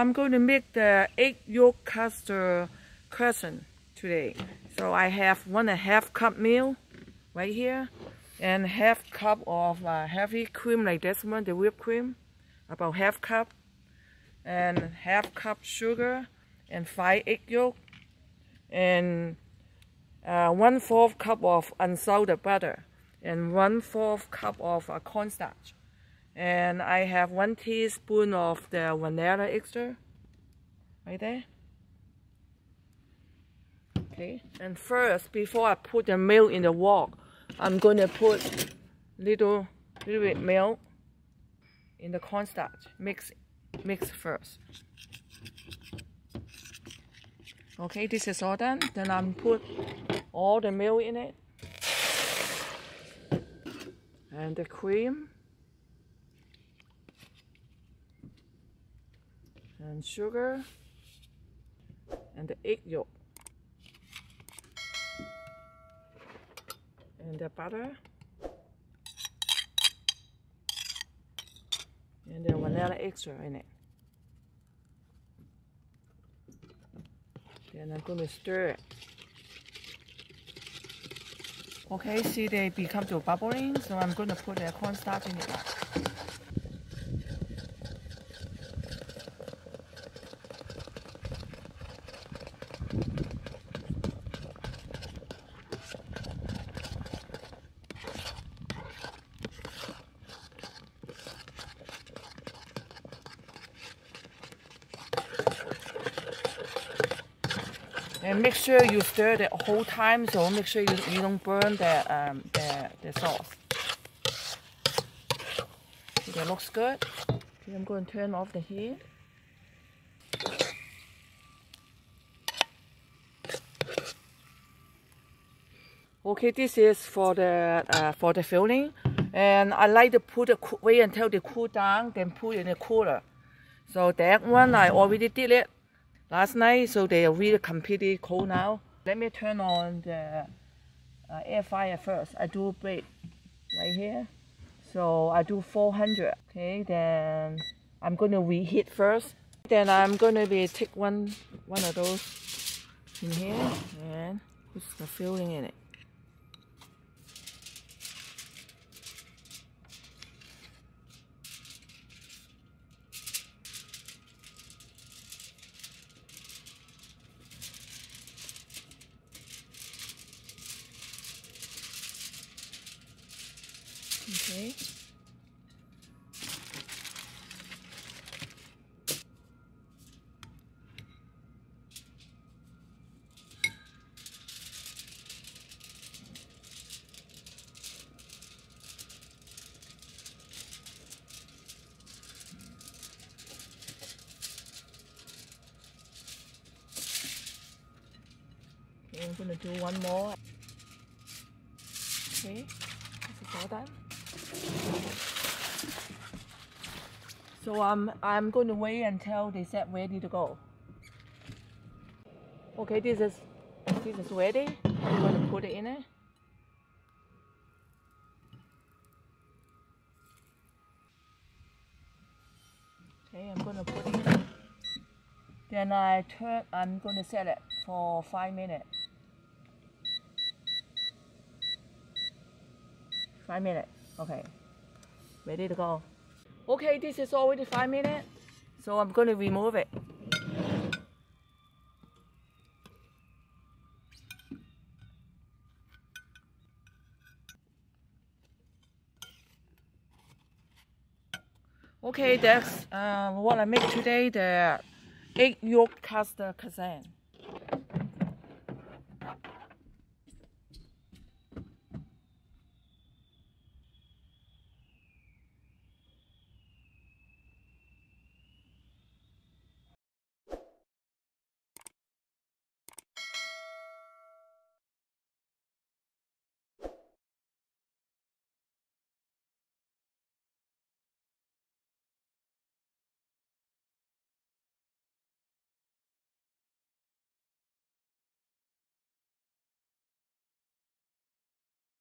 I'm going to make the egg yolk custard crescent today. So I have 1.5 cup milk right here, and 1/2 cup of heavy cream like this one, the whipped cream, about 1/2 cup, and 1/2 cup sugar, and 5 egg yolk, and 1/4 cup of unsalted butter, and 1/4 cup of cornstarch. And I have 1 teaspoon of the vanilla extract right there. Okay, and first, before I put the milk in the wok, I'm going to put little bit milk in the cornstarch. Mix first. Okay, this is all done. Then I'm put all the milk in it and the cream and sugar and the egg yolk and the butter and the vanilla extract in it. Then I'm going to stir it. Okay, see they become to bubbling, so I'm going to put the cornstarch in it now. And make sure you stir the whole time, so make sure you don't burn the sauce. Okay, that looks good. Okay, I'm going to turn off the heat. Okay, this is for the filling, and I like to put wait until they cool down, then put in the cooler. So that one I already did it last night, so they are really completely cold now. Let me turn on the air fryer first. I do bake right here, so I do 400. Okay, then I'm going to reheat first. Then I'm going to take one of those in here and put the filling in it. Okay. Okay, I'm going to do one more. Okay, that's all done. So I'm going to wait until they set ready to go. Okay, this is ready. I'm going to put it in it. Okay, I'm going to put it in. Then I'm going to set it for 5 minutes. 5 minutes. Okay, ready to go. Okay, this is already 5 minutes, so I'm going to remove it. Okay, that's what I make today, the egg yolk custard croissant.